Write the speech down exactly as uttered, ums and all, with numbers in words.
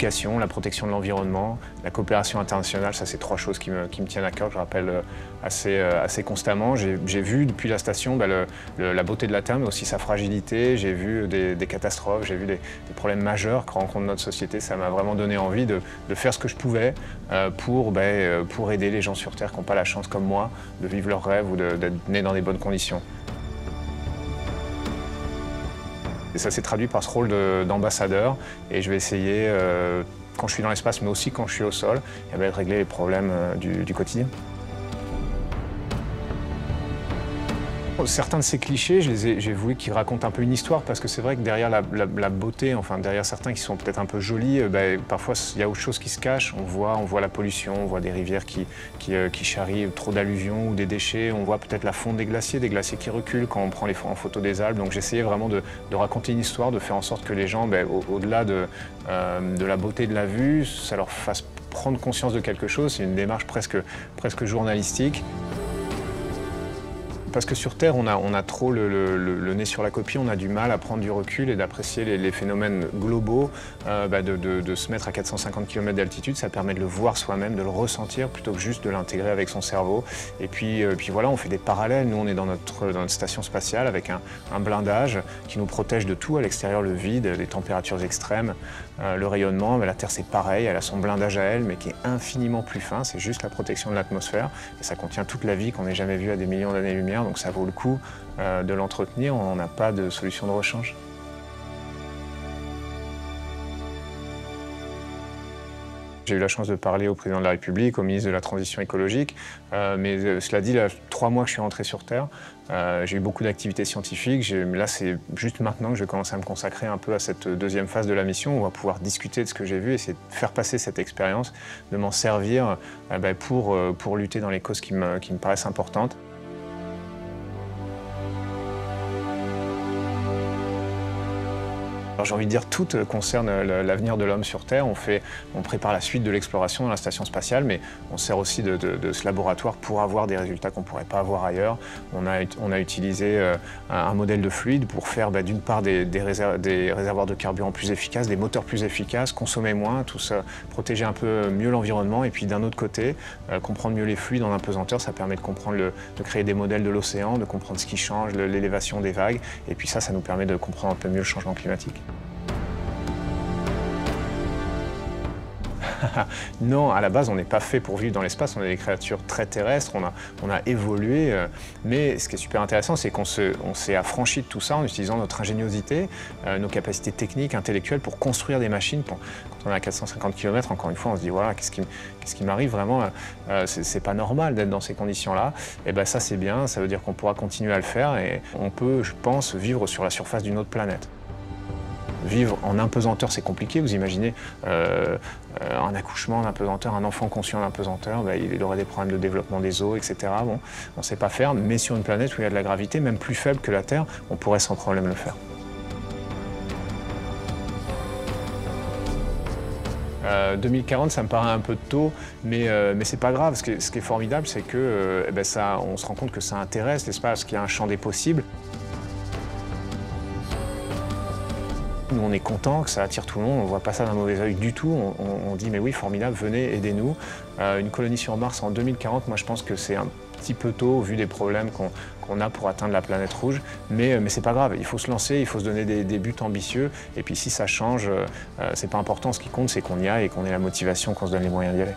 l'éducation, la protection de l'environnement, la coopération internationale, ça c'est trois choses qui me, qui me tiennent à cœur, que je rappelle assez, assez constamment. J'ai vu depuis la station bah, le, le, la beauté de la Terre, mais aussi sa fragilité, j'ai vu des, des catastrophes, j'ai vu des, des problèmes majeurs que rencontre notre société, ça m'a vraiment donné envie de, de faire ce que je pouvais euh, pour, bah, pour aider les gens sur Terre qui n'ont pas la chance comme moi de vivre leurs rêves ou d'être nés dans des bonnes conditions. Et ça s'est traduit par ce rôle d'ambassadeur et je vais essayer, euh, quand je suis dans l'espace, mais aussi quand je suis au sol, et bien, de régler les problèmes euh, du, du quotidien. Certains de ces clichés, j'ai voulu qu'ils racontent un peu une histoire, parce que c'est vrai que derrière la, la, la beauté, enfin derrière certains qui sont peut-être un peu jolis, euh, ben, parfois il y a autre chose qui se cache. On voit, on voit la pollution, on voit des rivières qui, qui, euh, qui charrient trop d'alluvions ou des déchets, on voit peut-être la fonte des glaciers, des glaciers qui reculent quand on prend les, en photo des Alpes. Donc j'essayais vraiment de, de raconter une histoire, de faire en sorte que les gens, ben, au-delà de, euh, de la beauté de la vue, ça leur fasse prendre conscience de quelque chose. C'est une démarche presque, presque journalistique. Parce que sur Terre, on a, on a trop le, le, le nez sur la copie, on a du mal à prendre du recul et d'apprécier les, les phénomènes globaux. Euh, bah de, de, de se mettre à quatre cent cinquante kilomètres d'altitude, ça permet de le voir soi-même, de le ressentir, plutôt que juste de l'intégrer avec son cerveau. Et puis, euh, puis voilà, on fait des parallèles. Nous, on est dans notre, dans notre station spatiale avec un, un blindage qui nous protège de tout. À l'extérieur, le vide, les températures extrêmes, euh, le rayonnement. Bah, la Terre, c'est pareil. Elle a son blindage à elle, mais qui est infiniment plus fin. C'est juste la protection de l'atmosphère. Et ça contient toute la vie qu'on n'ait jamais vue à des millions d'années-lumière. Donc ça vaut le coup euh, de l'entretenir, on n'a pas de solution de rechange. J'ai eu la chance de parler au président de la République, au ministre de la Transition écologique, euh, mais euh, cela dit, là, trois mois que je suis rentré sur Terre, euh, j'ai eu beaucoup d'activités scientifiques. Là, c'est juste maintenant que je vais commencer à me consacrer un peu à cette deuxième phase de la mission. On va pouvoir discuter de ce que j'ai vu, essayer de faire passer cette expérience, de m'en servir euh, bah, pour, euh, pour lutter dans les causes qui me, qui me paraissent importantes. J'ai envie de dire, tout concerne l'avenir de l'homme sur Terre. On, fait, on prépare la suite de l'exploration dans la station spatiale, mais on sert aussi de, de, de ce laboratoire pour avoir des résultats qu'on ne pourrait pas avoir ailleurs. On a, on a utilisé euh, un, un modèle de fluide pour faire bah, d'une part des, des, réserv des réservoirs de carburant plus efficaces, des moteurs plus efficaces, consommer moins, tout ça, protéger un peu mieux l'environnement. Et puis d'un autre côté, euh, comprendre mieux les fluides en impesanteur, ça permet de, comprendre le, de créer des modèles de l'océan, de comprendre ce qui change, l'élévation des vagues. Et puis ça, ça nous permet de comprendre un peu mieux le changement climatique. Non, à la base, on n'est pas fait pour vivre dans l'espace, on est des créatures très terrestres, on a, on a évolué. Euh, mais ce qui est super intéressant, c'est qu'on s'est affranchi de tout ça en utilisant notre ingéniosité, euh, nos capacités techniques, intellectuelles pour construire des machines. Pour, quand on est à quatre cent cinquante kilomètres, encore une fois, on se dit voilà, qu'est-ce qui, qu'est-ce qui m'arrive vraiment, euh, c'est pas normal d'être dans ces conditions-là. Et bien ça, c'est bien, ça veut dire qu'on pourra continuer à le faire et on peut, je pense, vivre sur la surface d'une autre planète. Vivre en impesanteur, c'est compliqué. Vous imaginez euh, euh, un accouchement en impesanteur, un enfant conscient en impesanteur, bah, il aurait des problèmes de développement des os, et cetera. Bon, on ne sait pas faire, mais sur une planète où il y a de la gravité, même plus faible que la Terre, on pourrait sans problème le faire. Euh, deux mille quarante, ça me paraît un peu tôt, mais, euh, mais c'est pas grave. Ce qui est, ce qui est formidable, c'est que euh, eh ben ça, on se rend compte que ça intéresse l'espace, qu'il y a un champ des possibles. Nous, on est content que ça attire tout le monde, on ne voit pas ça d'un mauvais œil du tout. On, on, on dit, mais oui, formidable, venez, aidez-nous. Euh, une colonie sur Mars en deux mille quarante, moi je pense que c'est un petit peu tôt au vu des problèmes qu'on qu'on a pour atteindre la planète rouge. Mais, mais c'est pas grave, il faut se lancer, il faut se donner des, des buts ambitieux. Et puis si ça change, euh, c'est pas important, ce qui compte, c'est qu'on y aille et qu'on ait la motivation, qu'on se donne les moyens d'y aller.